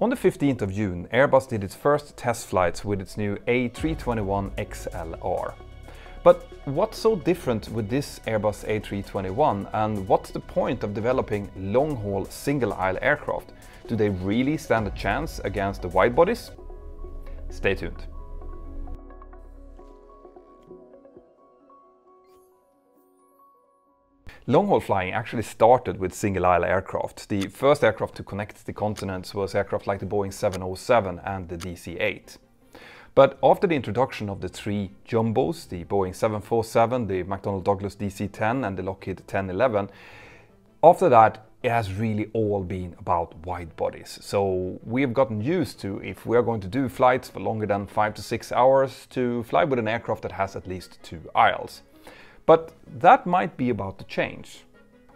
On the 15th of June, Airbus did its first test flights with its new A321XLR. But what's so different with this Airbus A321, and what's the point of developing long-haul single-aisle aircraft? Do they really stand a chance against the wide-bodies? Stay tuned. Long-haul flying actually started with single-aisle aircraft. The first aircraft to connect the continents was aircraft like the Boeing 707 and the DC-8. But after the introduction of the three jumbos, the Boeing 747, the McDonnell Douglas DC-10 and the Lockheed 1011, after that it has really all been about wide bodies. So we have gotten used to, if we are going to do flights for longer than 5 to 6 hours, to fly with an aircraft that has at least two aisles. But that might be about to change.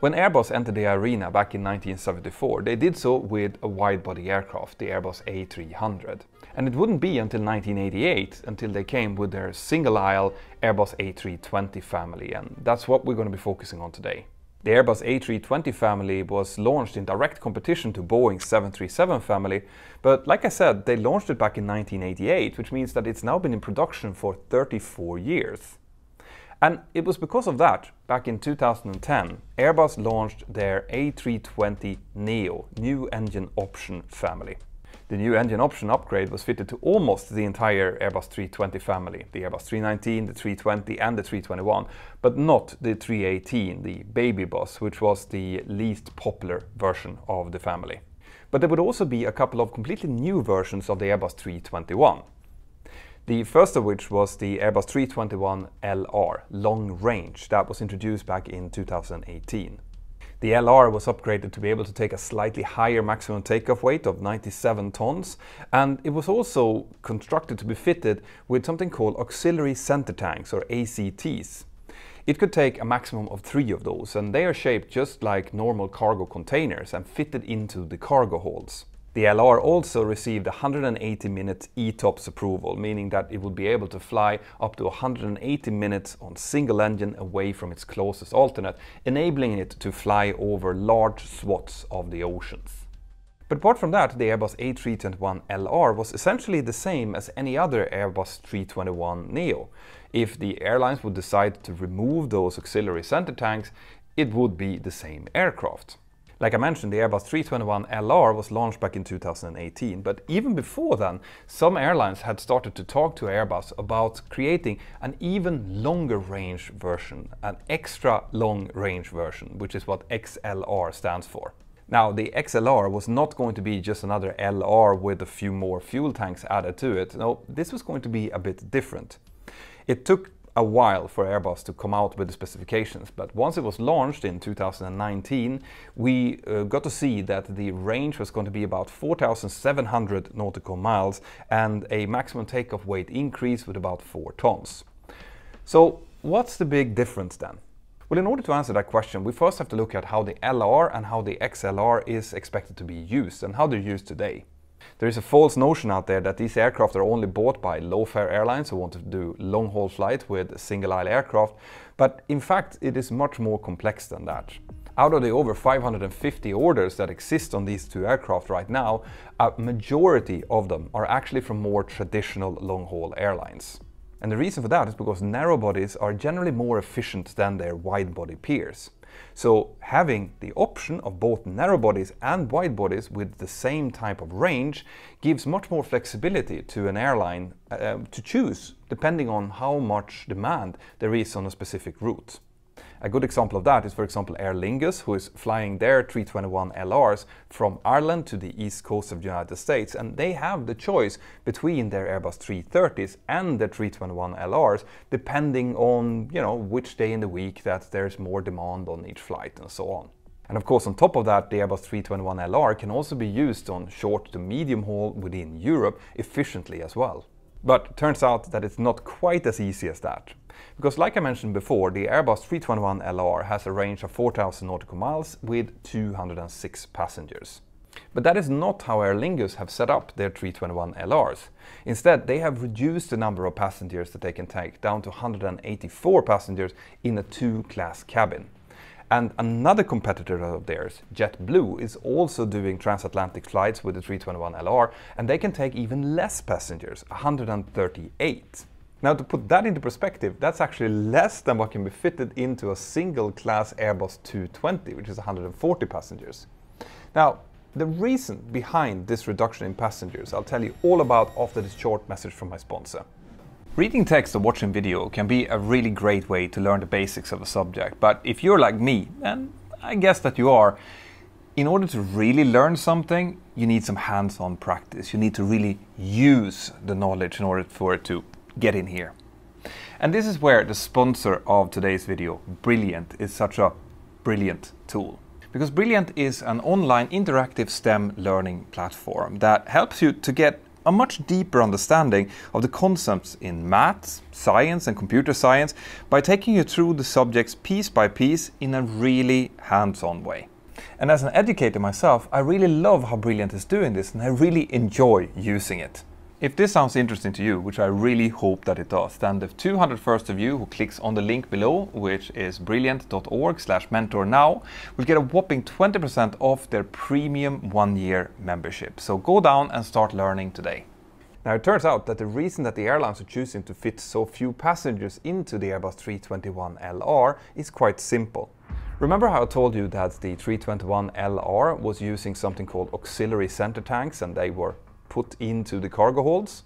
When Airbus entered the arena back in 1974, they did so with a wide-body aircraft, the Airbus A300. And it wouldn't be until 1988 until they came with their single-aisle Airbus A320 family, and that's what we're going to be focusing on today. The Airbus A320 family was launched in direct competition to Boeing's 737 family, but like I said, they launched it back in 1988, which means that it's now been in production for 34 years. And it was because of that, back in 2010, Airbus launched their A320neo, new engine option family. The new engine option upgrade was fitted to almost the entire Airbus 320 family, the Airbus 319, the 320 and the 321, but not the 318, the baby bus, which was the least popular version of the family. But there would also be a couple of completely new versions of the Airbus 321. The first of which was the Airbus A321LR, long range, that was introduced back in 2018. The LR was upgraded to be able to take a slightly higher maximum takeoff weight of 97 tons, and it was also constructed to be fitted with something called auxiliary center tanks, or ACTs. It could take a maximum of 3 of those, and they are shaped just like normal cargo containers and fitted into the cargo holds. The LR also received 180-minute ETOPS approval, meaning that it would be able to fly up to 180 minutes on single engine away from its closest alternate, enabling it to fly over large swaths of the oceans. But apart from that, the Airbus A321LR was essentially the same as any other Airbus 321neo. If the airlines would decide to remove those auxiliary center tanks, it would be the same aircraft. Like I mentioned, the Airbus A321LR was launched back in 2018, but even before then, some airlines had started to talk to Airbus about creating an even longer range version, an extra long range version, which is what XLR stands for. Now, the XLR was not going to be just another LR with a few more fuel tanks added to it. No, this was going to be a bit different. It took a while for Airbus to come out with the specifications, but once it was launched in 2019, we got to see that the range was going to be about 4,700 nautical miles and a maximum takeoff weight increase with about 4 tons. So what's the big difference then? Well, in order to answer that question, we first have to look at how the LR and how the XLR is expected to be used and how they're used today. There is a false notion out there that these aircraft are only bought by low-fare airlines who want to do long-haul flights with single-aisle aircraft, but in fact it is much more complex than that. Out of the over 550 orders that exist on these two aircraft right now, a majority of them are actually from more traditional long-haul airlines. And the reason for that is because narrow bodies are generally more efficient than their wide-body peers. So having the option of both narrow bodies and wide bodies with the same type of range gives much more flexibility to an airline to choose depending on how much demand there is on a specific route. A good example of that is, for example, Aer Lingus, who is flying their 321LRs from Ireland to the east coast of the United States, and they have the choice between their Airbus 330s and their 321LRs, depending on, which day in the week that there's more demand on each flight and so on. And of course, on top of that, the Airbus A321LR can also be used on short to medium haul within Europe efficiently as well. But it turns out that it's not quite as easy as that. Because like I mentioned before, the Airbus A321LR has a range of 4,000 nautical miles with 206 passengers. But that is not how Aer Lingus have set up their A321LRs. Instead, they have reduced the number of passengers that they can take down to 184 passengers in a 2-class cabin. And another competitor of theirs, JetBlue, is also doing transatlantic flights with the 321LR, and they can take even less passengers, 138. Now, to put that into perspective, that's actually less than what can be fitted into a single-class Airbus 220, which is 140 passengers. Now, the reason behind this reduction in passengers, I'll tell you all about after this short message from my sponsor. Reading text or watching video can be a really great way to learn the basics of a subject, but if you're like me, and I guess that you are, in order to really learn something, you need some hands-on practice. You need to really use the knowledge in order for it to get in here. And this is where the sponsor of today's video, Brilliant, is such a brilliant tool. Because Brilliant is an online interactive STEM learning platform that helps you to get a much deeper understanding of the concepts in maths, science and computer science by taking you through the subjects piece by piece in a really hands-on way. And as an educator myself, I really love how Brilliant is doing this, and I really enjoy using it. If this sounds interesting to you, which I really hope that it does, then the 201st of you who clicks on the link below, which is brilliant.org/mentornow, will get a whopping 20% off their premium one-year membership. So go down and start learning today. Now, it turns out that the reason that the airlines are choosing to fit so few passengers into the Airbus A321LR is quite simple. Remember how I told you that the A321LR was using something called auxiliary center tanks, and they were put into the cargo holds?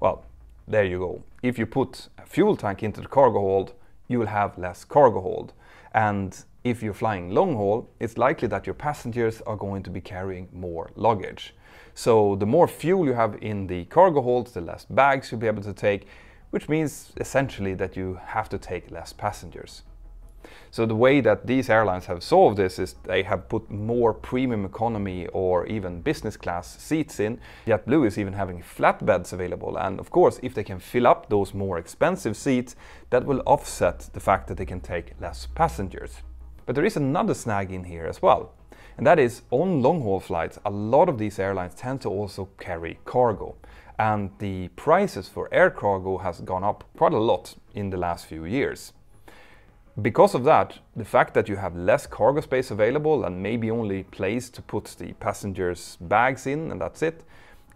Well, there you go. If you put a fuel tank into the cargo hold, you will have less cargo hold. And if you're flying long haul, it's likely that your passengers are going to be carrying more luggage. So the more fuel you have in the cargo holds, the less bags you'll be able to take, which means essentially that you have to take less passengers. So the way that these airlines have solved this is they have put more premium economy or even business class seats in. JetBlue is even having flatbeds available, and of course, if they can fill up those more expensive seats, that will offset the fact that they can take less passengers. But there is another snag in here as well, and that is, on long-haul flights, a lot of these airlines tend to also carry cargo, and the prices for air cargo has gone up quite a lot in the last few years. Because of that, the fact that you have less cargo space available and maybe only place to put the passengers' bags in, and that's it,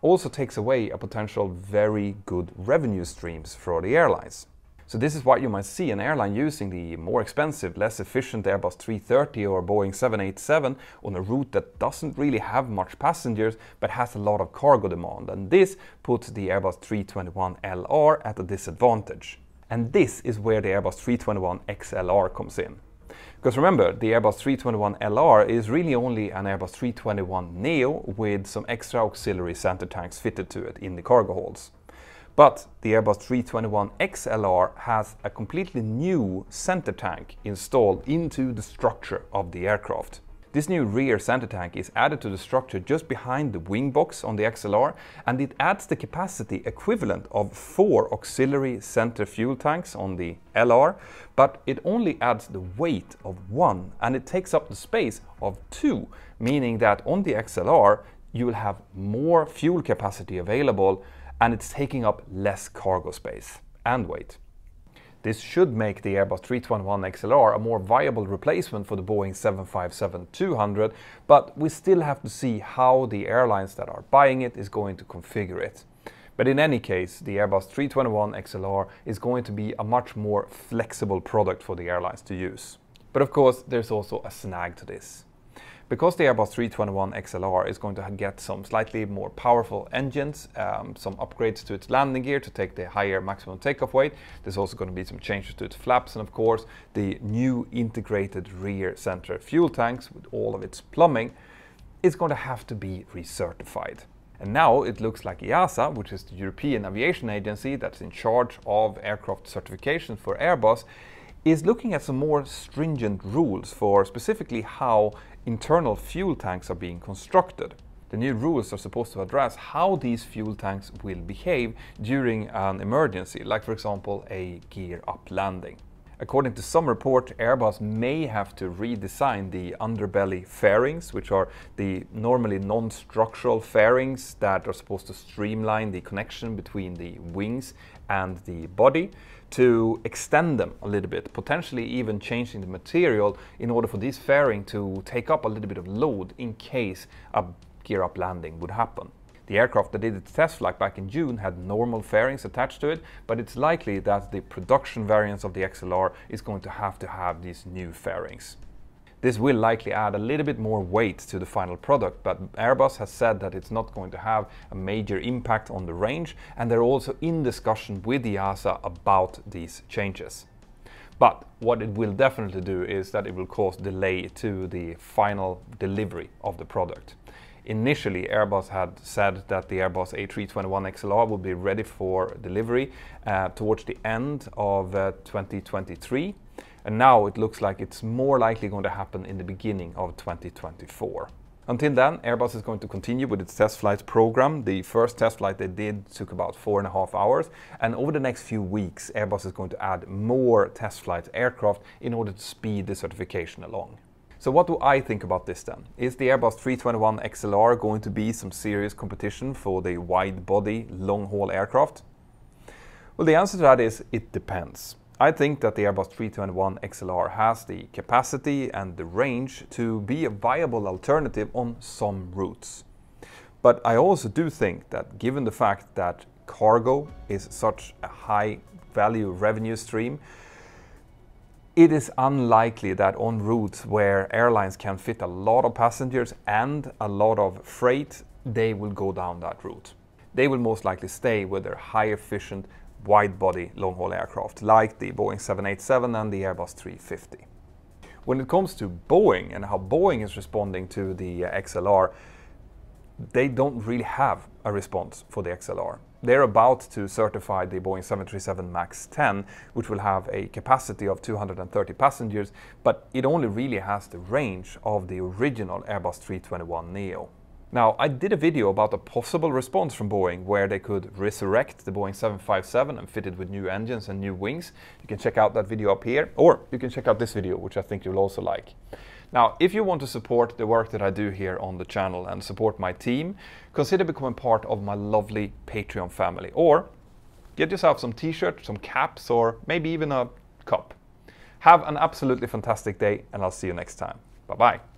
also takes away a potential very good revenue streams for the airlines. So this is why you might see an airline using the more expensive, less efficient Airbus A330 or Boeing 787 on a route that doesn't really have much passengers but has a lot of cargo demand, and this puts the Airbus A321LR at a disadvantage. And this is where the Airbus A321XLR comes in. Because remember, the Airbus A321LR is really only an Airbus A321neo with some extra auxiliary center tanks fitted to it in the cargo holds. But the Airbus A321XLR has a completely new center tank installed into the structure of the aircraft. This new rear center tank is added to the structure just behind the wing box on the XLR, and it adds the capacity equivalent of 4 auxiliary center fuel tanks on the LR, but it only adds the weight of 1, and it takes up the space of 2, meaning that on the XLR you will have more fuel capacity available, and it's taking up less cargo space and weight. This should make the Airbus A321XLR a more viable replacement for the Boeing 757-200, but we still have to see how the airlines that are buying it is going to configure it. But in any case, the Airbus A321XLR is going to be a much more flexible product for the airlines to use. But of course, there's also a snag to this. Because the Airbus A321XLR is going to get some slightly more powerful engines, some upgrades to its landing gear to take the higher maximum takeoff weight, there's also going to be some changes to its flaps, and of course the new integrated rear center fuel tanks with all of its plumbing is going to have to be recertified. And now it looks like EASA, which is the European Aviation Agency that's in charge of aircraft certification for Airbus, is looking at some more stringent rules for specifically how internal fuel tanks are being constructed. The new rules are supposed to address how these fuel tanks will behave during an emergency, like for example a gear-up landing. According to some report, Airbus may have to redesign the underbelly fairings, which are the normally non-structural fairings that are supposed to streamline the connection between the wings and the body, to extend them a little bit, potentially even changing the material in order for this fairing to take up a little bit of load in case a gear-up landing would happen. The aircraft that did its test flight back in June had normal fairings attached to it, but it's likely that the production variants of the XLR is going to have these new fairings. This will likely add a little bit more weight to the final product, but Airbus has said that it's not going to have a major impact on the range, and they're also in discussion with EASA about these changes. But what it will definitely do is that it will cause delay to the final delivery of the product. Initially, Airbus had said that the Airbus A321XLR would be ready for delivery towards the end of 2023, and now it looks like it's more likely going to happen in the beginning of 2024. Until then, Airbus is going to continue with its test flights program. The first test flight they did took about 4.5 hours, and over the next few weeks, Airbus is going to add more test flight aircraft in order to speed the certification along. So what do I think about this then? Is the Airbus A321XLR going to be some serious competition for the wide-body, long-haul aircraft? Well, the answer to that is it depends. I think that the Airbus A321XLR has the capacity and the range to be a viable alternative on some routes. But I also do think that given the fact that cargo is such a high-value revenue stream, it is unlikely that on routes where airlines can fit a lot of passengers and a lot of freight, they will go down that route. They will most likely stay with their high-efficient, wide-body long-haul aircraft, like the Boeing 787 and the Airbus A350. When it comes to Boeing and how Boeing is responding to the XLR, they don't really have a response for the XLR. They're about to certify the Boeing 737 MAX 10, which will have a capacity of 230 passengers, but it only really has the range of the original Airbus A321neo. Now, I did a video about a possible response from Boeing where they could resurrect the Boeing 757 and fit it with new engines and new wings. You can check out that video up here, or you can check out this video, which I think you'll also like. Now, if you want to support the work that I do here on the channel and support my team, consider becoming part of my lovely Patreon family, or get yourself some t-shirts, some caps, or maybe even a cup. Have an absolutely fantastic day, and I'll see you next time. Bye-bye.